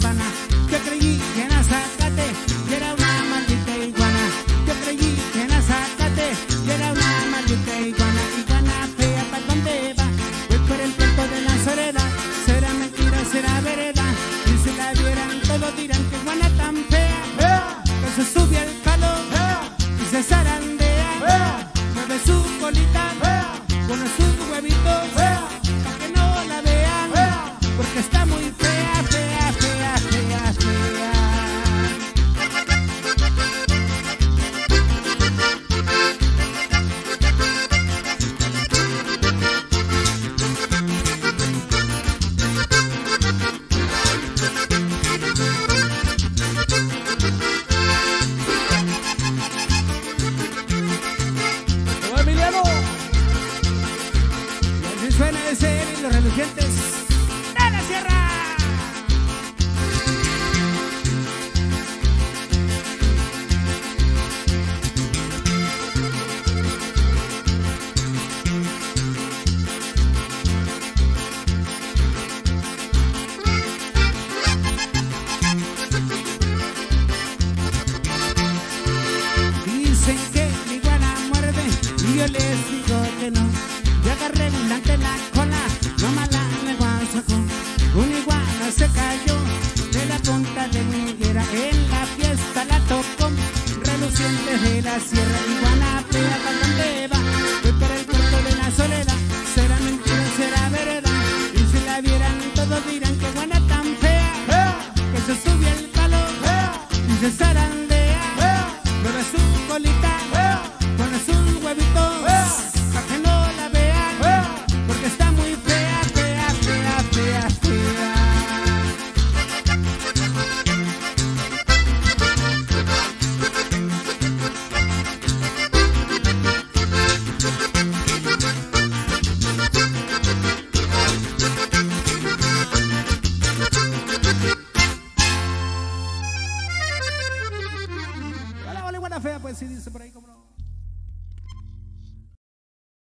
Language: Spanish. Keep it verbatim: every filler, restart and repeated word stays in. sabana. Yo creí que era Zacate y era una maldita iguana. Yo creí que era Zacate y era una maldita iguana. Iguana fea, ¿para dónde va? Voy por el puerto de la soledad. Será mentira, será vereda. Y si la vieran todos dirán que iguana tan fea, fea, que se sube al palo, fea, y se zarandea, fea, mueve su colita, fea, pone sus huevitos, fea, para que no la vean, fea, porque está muy fea, fea, fea, fea, fea. Suena S L y Los Relucientes de La Sierra. Dicen que la iguana muerde y yo les digo que no. Yo agarré delante la cola, no mala lengua sacó. Una iguana se cayó de la punta de mi higuera. En la fiesta la tocó, relucientes de la sierra. Iguana fea, ¿para dónde va? Voy para el puerto de la soledad. Será mentira, será verdad. Y si la vieran todos dirán que iguana tan fea, fea, que se sube al palo, fea, y se zaran.